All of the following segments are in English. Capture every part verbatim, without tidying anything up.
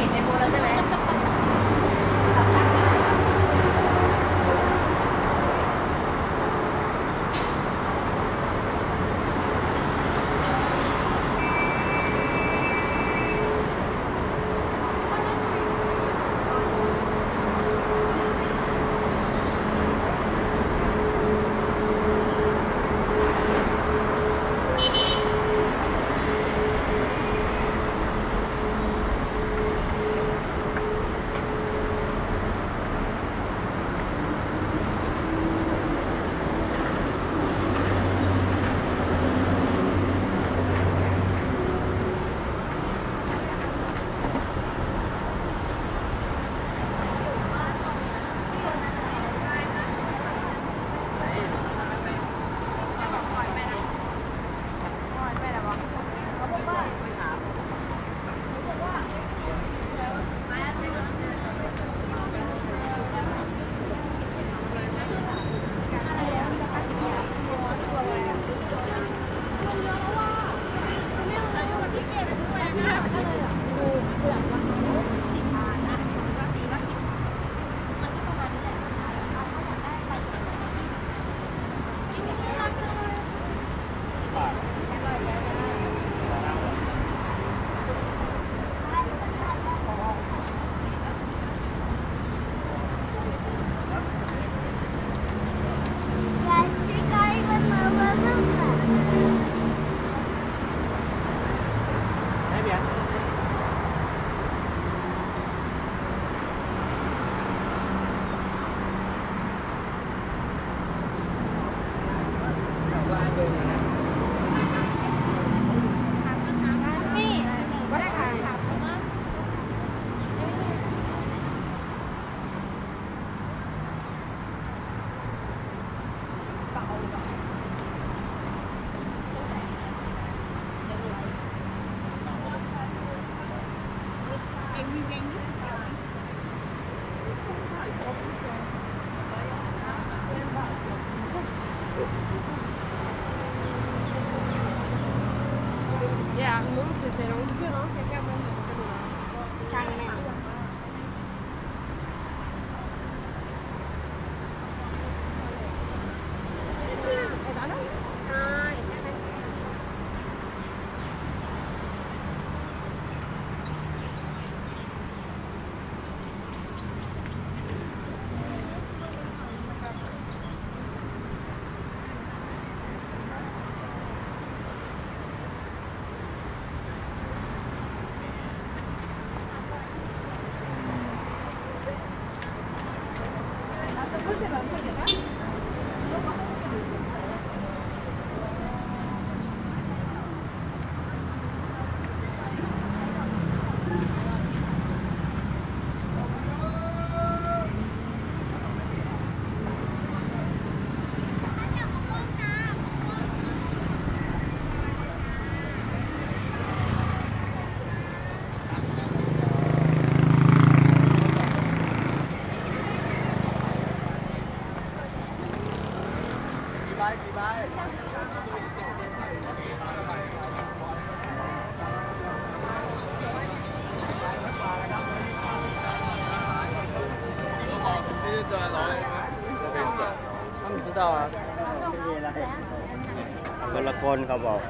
ผิดในบูธแล้วใช่ไหมคนละคนเขาบอก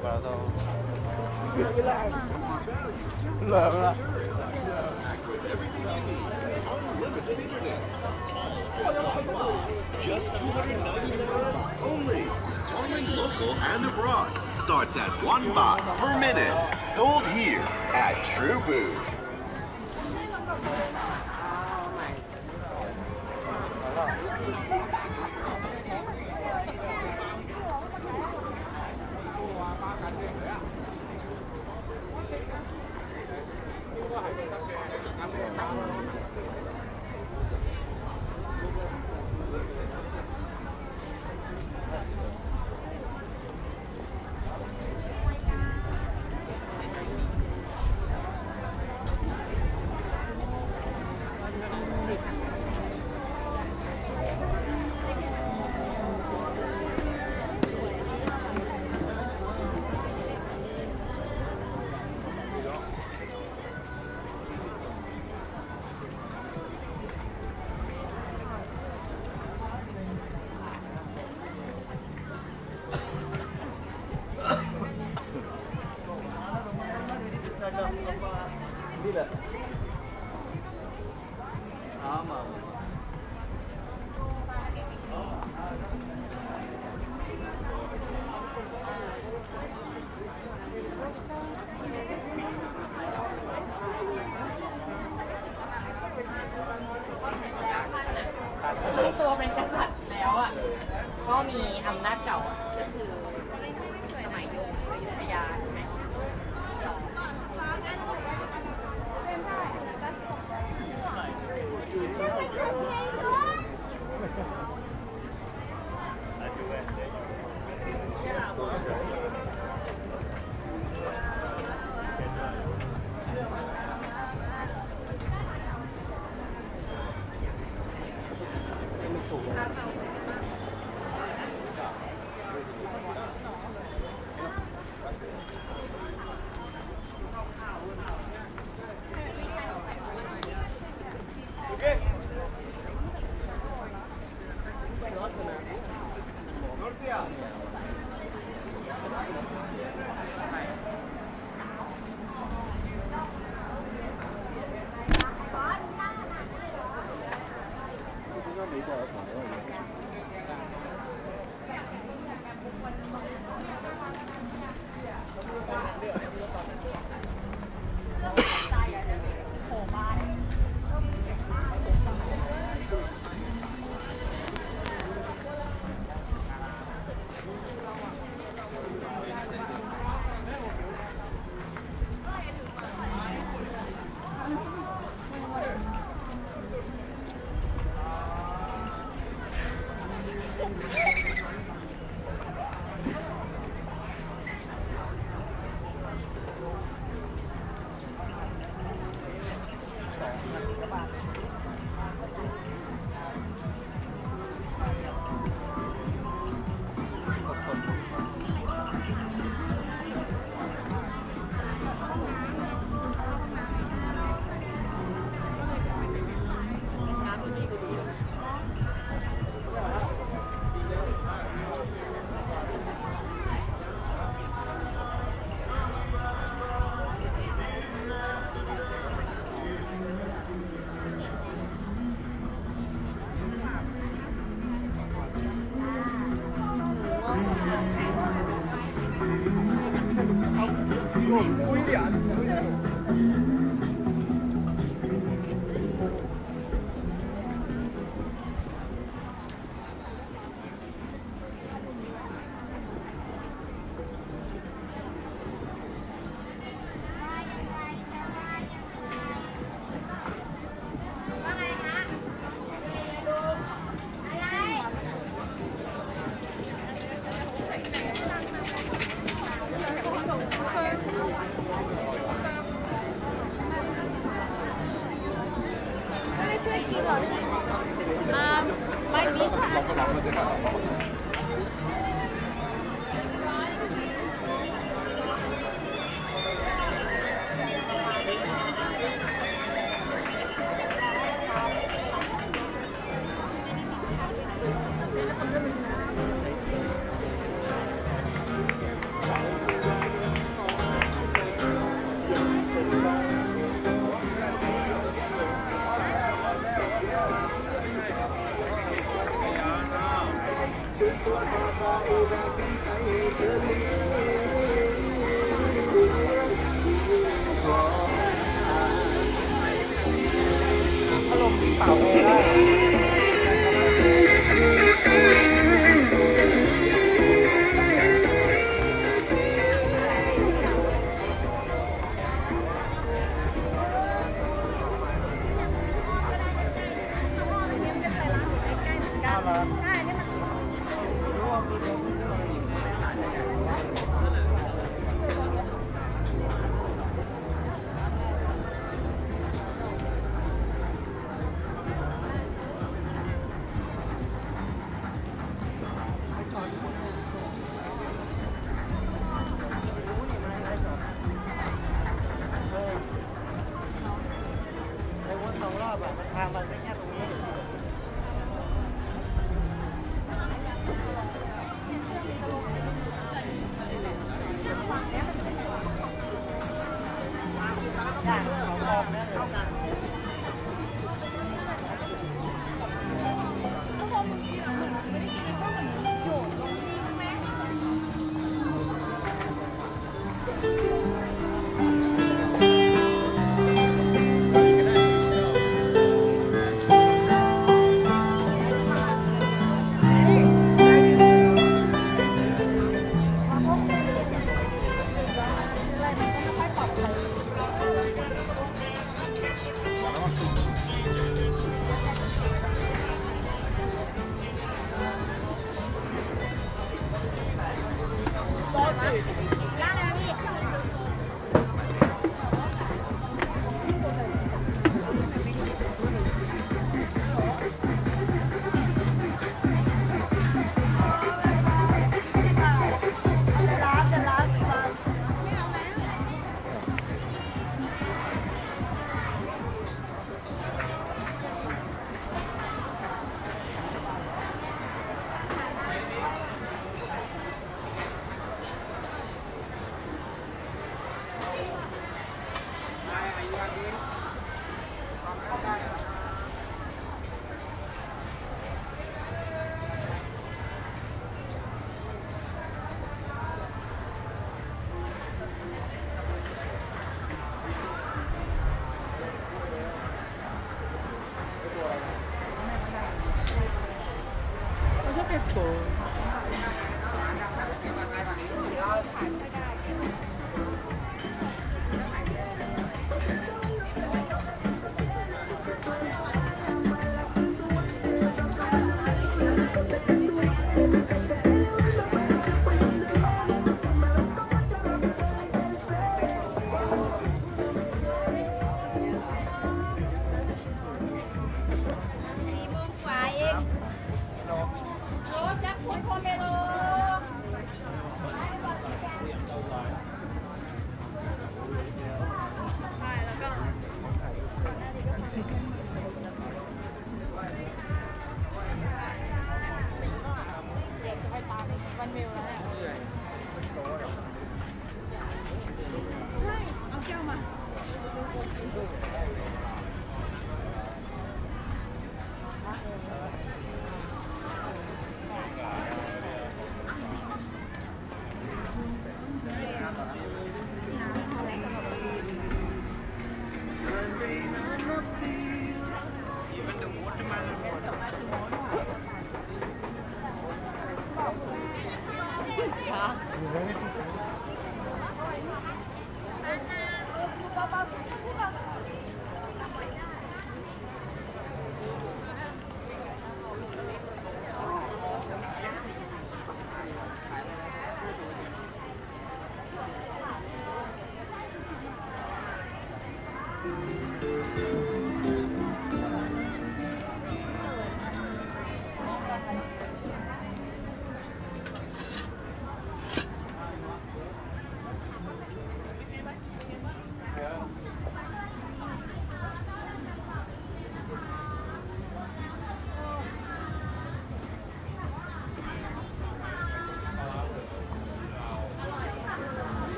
Just two hundred ninety-nine baht only. Calling local and abroad starts at one baht per minute. Sold here at True Booth. Thank you.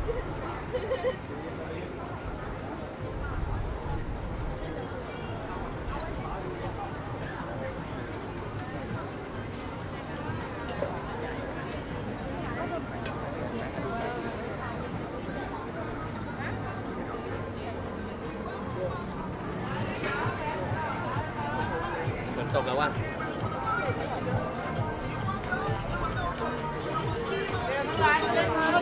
ฝนตกแล้วว่ะ สามสิบห้าอ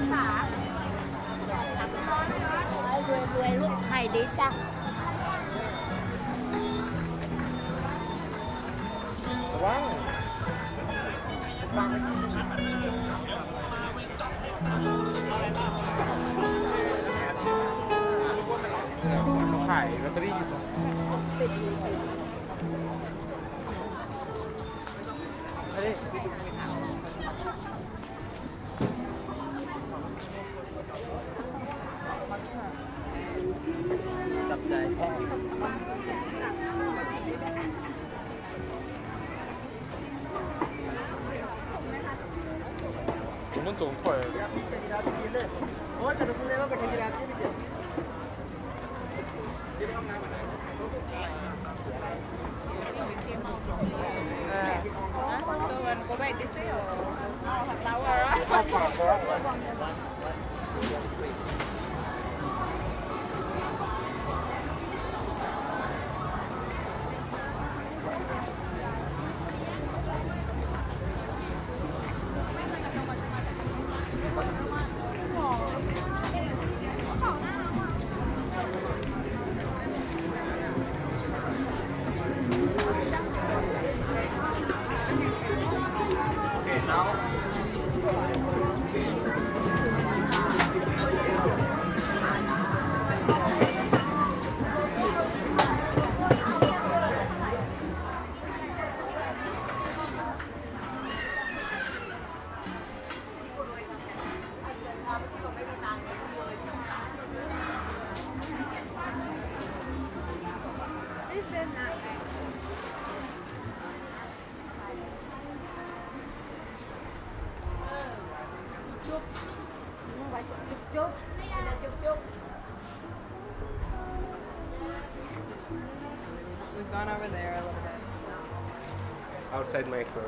งศา วยรวยลูกให้ดีจ้ะระวังวางไว้ขายลอตเตอรี่อยู่สับใจ我们走快。我这个是那个给你来的，对不对？哎，我们国外的是有，很老了。We've gone over there a little bit. Outside my club.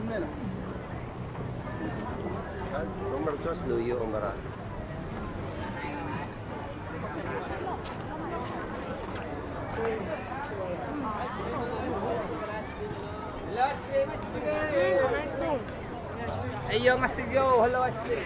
مننا. عمر توصلوا يا عمر. ايوه محسن جو هلا واشتري.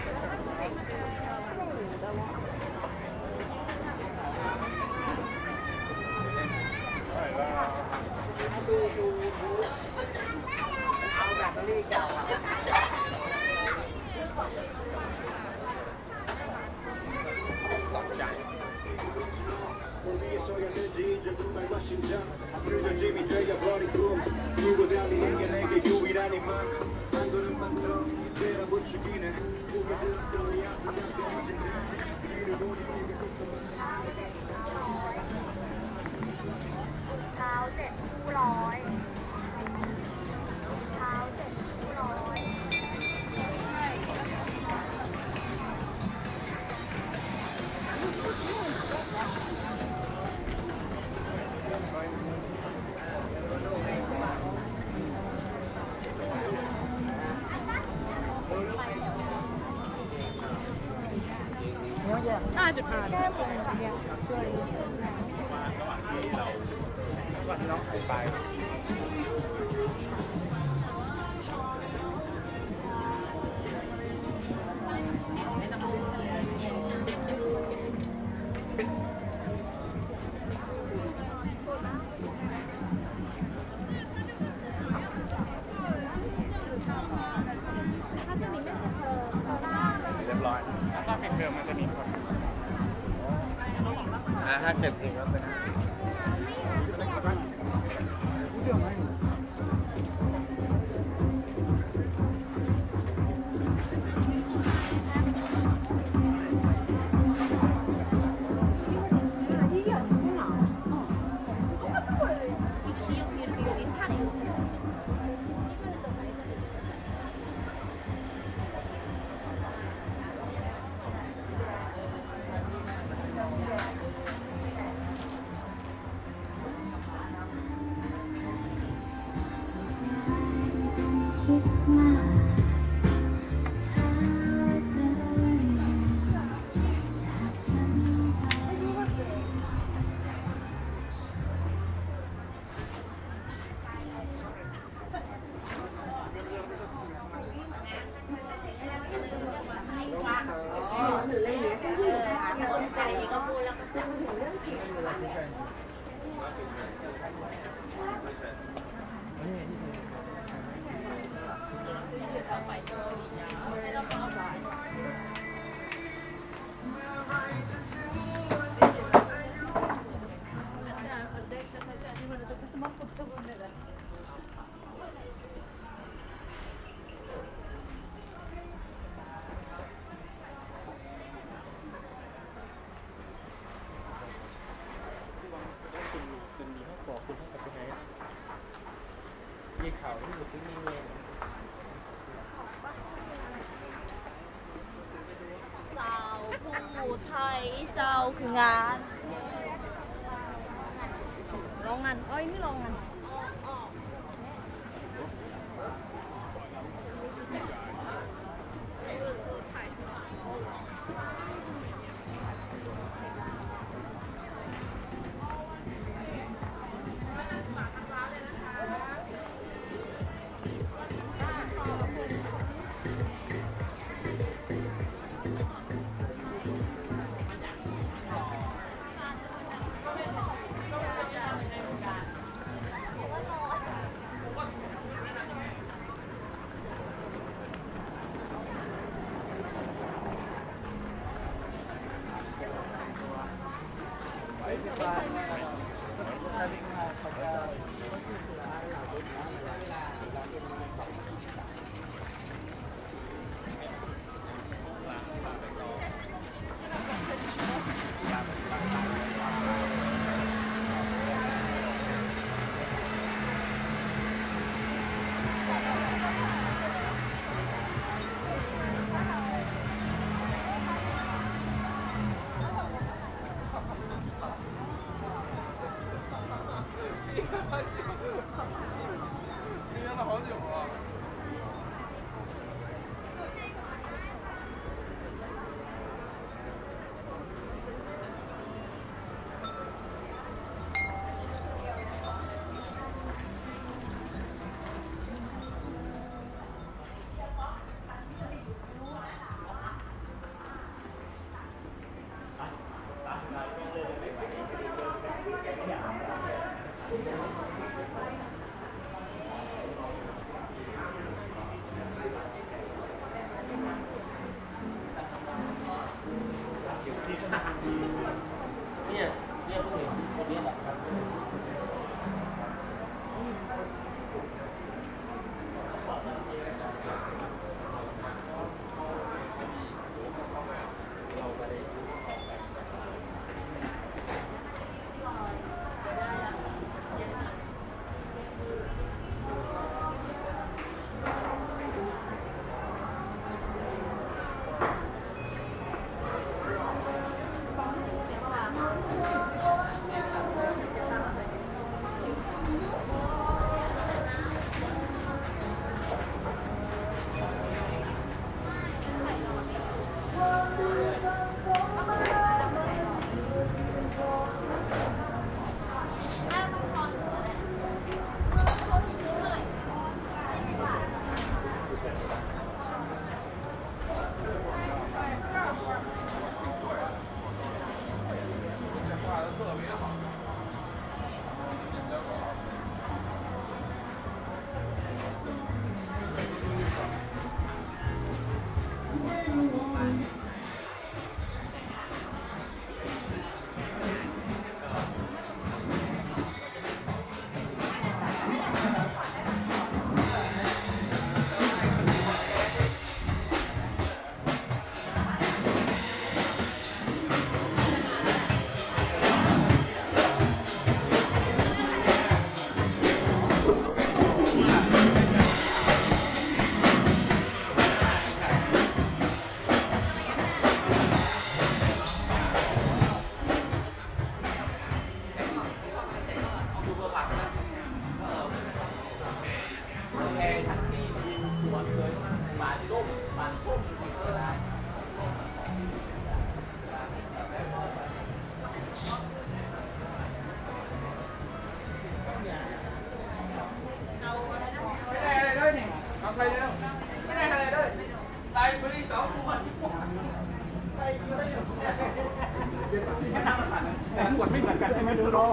بيض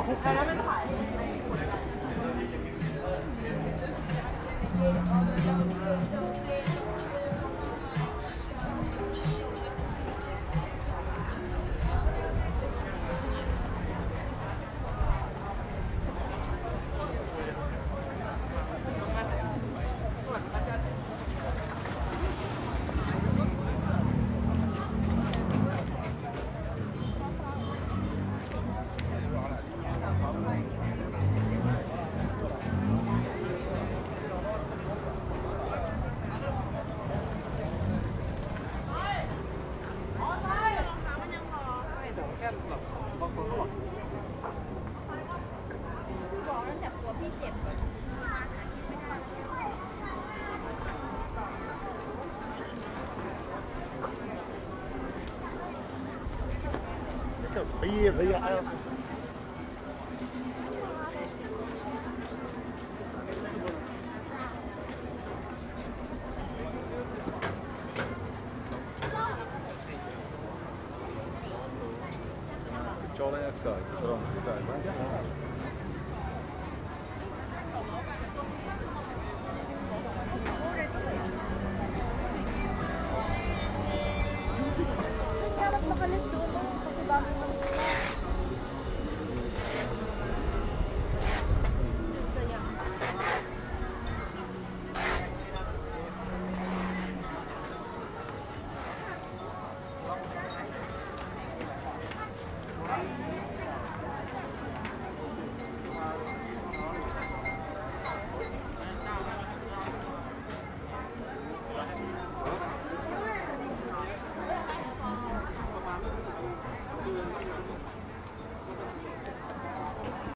هي حياة